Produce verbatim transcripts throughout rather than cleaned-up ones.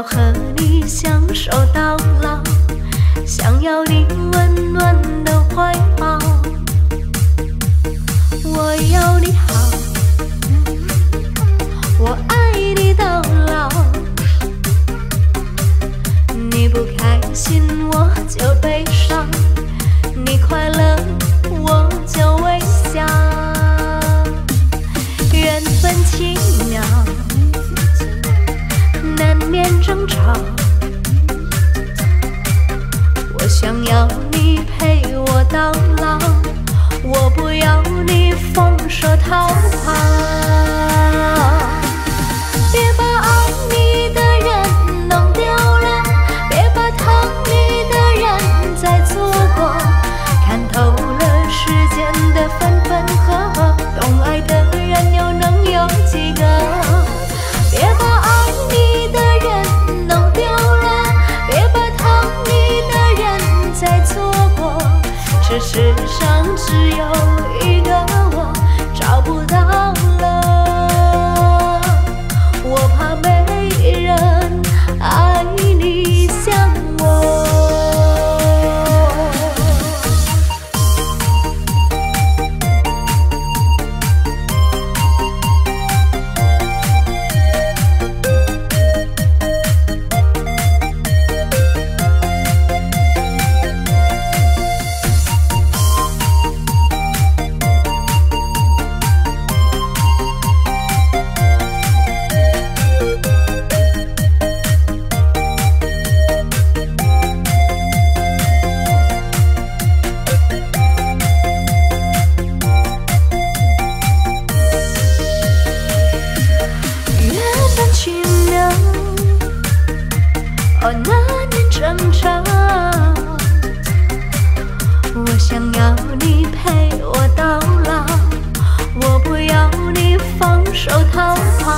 要和你相守到老，想要你温暖的怀抱。我要你好，我爱你到老。你不开心我就悲伤，你快乐我就微笑。缘分奇妙，难免争吵。我想要你陪我到老，我不要你放手逃跑。别把爱你的人弄丢了，别把疼你的人再错过。看透了世间的分分合合，懂爱的人又能有几个？别把爱你的人弄丢了，别把疼你的人再错过。这世上只有一个我，找不到了。哦，难免争吵。我想要你陪我到老，我不要你放手逃跑。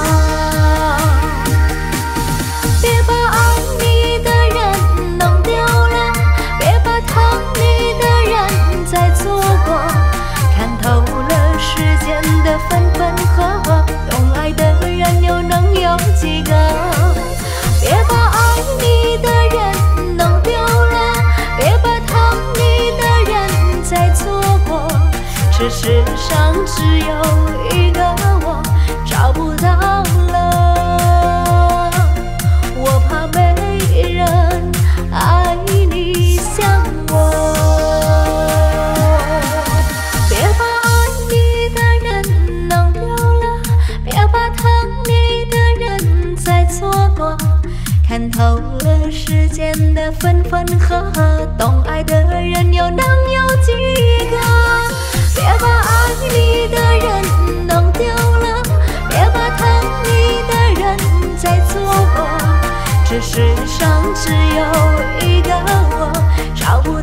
别把爱你的人弄丢了，别把疼你的人再错过。看透了世间的分分合合，懂爱的人又能有几个？别把爱你。这世上只有一个我，找不到了。我怕没人爱你像我。别把爱你的人弄丢了，别把疼你的人再错过。看透了世间的分分合合，懂爱的人又能有几个？别把爱你的人弄丢了，别把疼你的人再错过。这世上只有一个我，找不到。